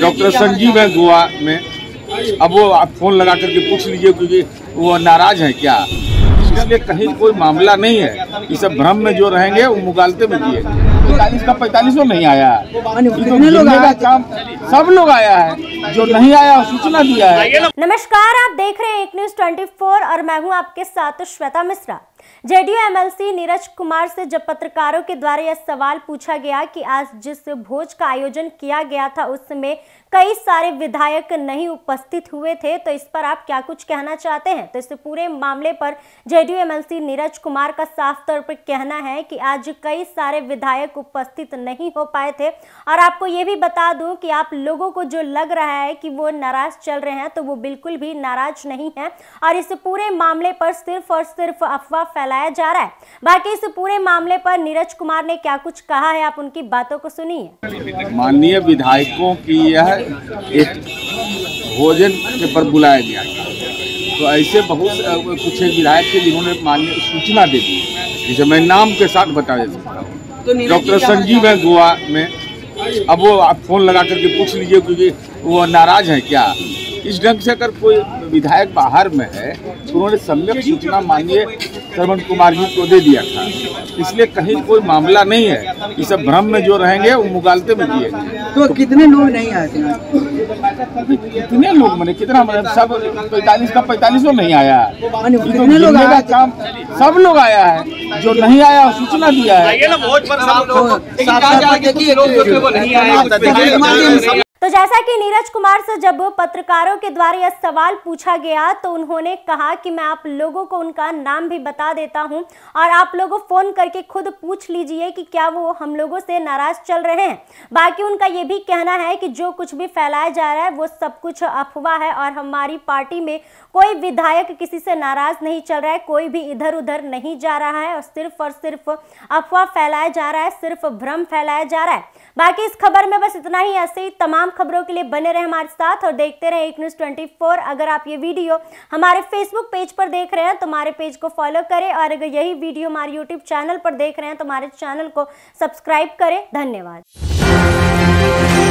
Doctor Sanjeev है गोवा में, अब वो आप फोन लगा करके पूछ लीजिए क्योंकि वो नाराज है क्या, इसलिए कहीं कोई मामला नहीं है। ये सब भ्रम में जो रहेंगे वो मुगालते में दिए। 45 का 45 नहीं आया, काम सब लोग आया है, जो नहीं आया सूचना दिया है। नमस्कार, आप देख रहे हैं एक न्यूज 24 और मैं हूँ आपके साथ श्वेता मिश्रा। जेडीयू एमएलसी नीरज कुमार से जब पत्रकारों के द्वारा यह सवाल पूछा गया कि आज जिस भोज का आयोजन किया गया था उसमें कई सारे विधायक नहीं उपस्थित हुए थे, तो इस पर आप क्या कुछ कहना चाहते हैं, तो इस पूरे मामले पर जेडीयू एमएलसी नीरज कुमार का साफ तौर पर कहना है कि आज कई सारे विधायक उपस्थित नहीं हो पाए थे। और आपको ये भी बता दूं कि आप लोगों को जो लग रहा है कि वो नाराज चल रहे हैं, तो वो बिल्कुल भी नाराज नहीं है और इस पूरे मामले पर सिर्फ और सिर्फ अफवाह फैलाया जा रहा है। बाकी इस पूरे मामले पर नीरज कुमार ने क्या कुछ कहा है, आप उनकी बातों को सुनिए। माननीय विधायकों की यह एक भोजन के पर बुलाया गया, तो ऐसे बहुत कुछ विधायक थे जिन्होंने माननीय सूचना दे दी, जिसे मैं नाम के साथ बता दे सकता हूँ। डॉक्टर संजीव है गोवा में, अब वो आप फोन लगा करके पूछ लीजिए क्योंकि वो नाराज है क्या। इस ढंग से अगर कोई विधायक बाहर में है तो उन्होंने सम्यक सूचना माननीय श्रवण कुमार जी को दे दिया था, इसलिए कहीं कोई मामला नहीं है। ये सब भ्रम में जो रहेंगे वो मुगालते में दिए। तो कितने लोग नहीं आए थे? कितने लोग मैंने कितना मतलब सब 45 का 45 नहीं आया, तो काम सब लोग आया है, जो नहीं आया सूचना दिया है। तो जैसा कि नीरज कुमार से जब पत्रकारों के द्वारा यह सवाल पूछा गया तो उन्होंने कहा कि मैं आप लोगों को उनका नाम भी बता देता हूं और आप लोगों फोन करके खुद पूछ लीजिए कि क्या वो हम लोगों से नाराज चल रहे हैं। बाकी उनका ये भी कहना है कि जो कुछ भी फैलाया जा रहा है वो सब कुछ अफवाह है और हमारी पार्टी में कोई विधायक किसी से नाराज नहीं चल रहा है, कोई भी इधर उधर नहीं जा रहा है और सिर्फ अफवाह फैलाया जा रहा है, सिर्फ भ्रम फैलाया जा रहा है। बाकी इस खबर में बस इतना ही। ऐसे ही तमाम खबरों के लिए बने रहे हमारे साथ और देखते रहे एक न्यूज 24। अगर आप ये वीडियो हमारे फेसबुक पेज पर देख रहे हैं तो हमारे पेज को फॉलो करें और अगर यही वीडियो हमारे यूट्यूब चैनल पर देख रहे हैं तो हमारे चैनल को सब्सक्राइब करें। धन्यवाद।